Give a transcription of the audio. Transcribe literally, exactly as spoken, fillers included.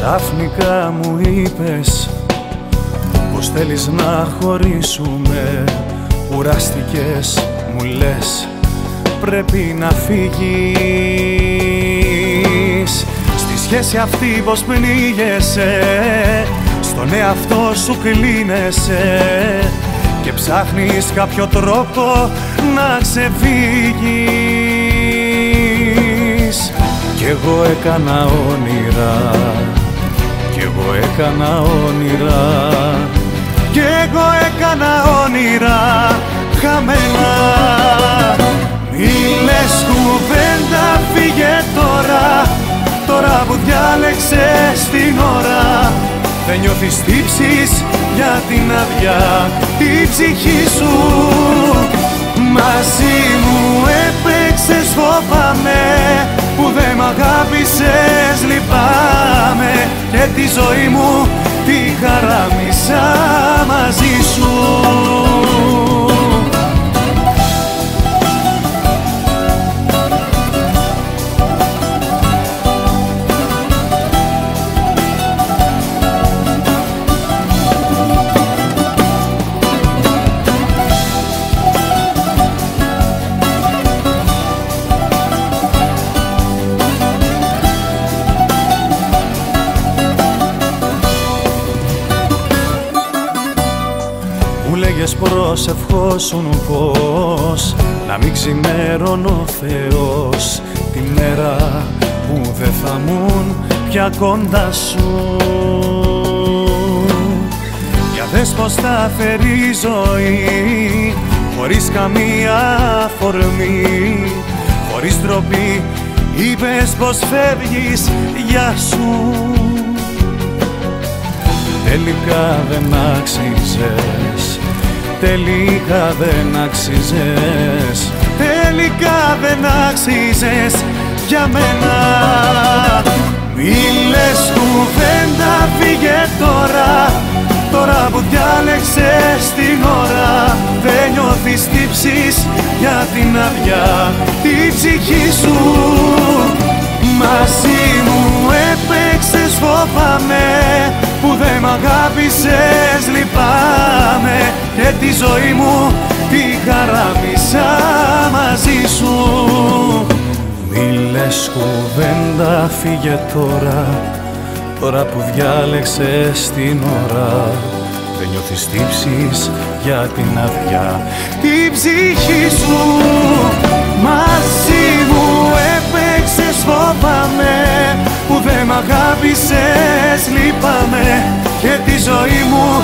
Ξαφνικά μου είπες πως θέλεις να χωρίσουμε. Κουράστηκες, μου λες, πρέπει να φύγεις. Στη σχέση αυτή πως πνίγεσαι, στον εαυτό σου κλείνεσαι και ψάχνεις κάποιο τρόπο να ξεφύγεις. Κι εγώ έκανα όνειρα, κι εγώ έκανα όνειρα, κι εγώ έκανα όνειρα χαμένα. Μη λες κουβέντα, φύγε τώρα, τώρα που διάλεξες την ώρα. Δεν νιώθεις τύψεις για την αδειά τη ψυχή σου. Μαζί μου έπαιξες, φοβάμαι που δεν μ' αγάπησες, λυπάμαι και τη ζωή μου τη χαράμισα μαζί σου. Προσευχόσουν πως να μην ξημερώνω Θεός τη μέρα που δε θα μουν πια κοντά σου. Για δες πως θα φέρει ζωή χωρίς καμία αφορμή, χωρίς ντροπή. Είπες πως φεύγεις, γεια σου. Τελικά δεν άξιζες, τελικά δεν άξιζες, τελικά δεν άξιζες για μένα. Μη λες κουβέντα, φύγε τώρα, τώρα που διάλεξες την ώρα. Δεν νιώθεις τύψεις για την αδειά τη ψυχή σου. Μαζί μου έπαιξες, φοβάμαι που δεν μ' αγάπησες, λυπάμαι και τη ζωή μου τη χαράμισα μαζί σου. Μη λες κουβέντα, φύγε τώρα, τώρα που διάλεξες την ώρα. Δεν νιώθεις τύψεις για την αδειά τη ψυχή σου. Μαζί μου έπαιξες, φοβάμαι που δεν μ' αγάπησες, λυπάμαι και τη ζωή μου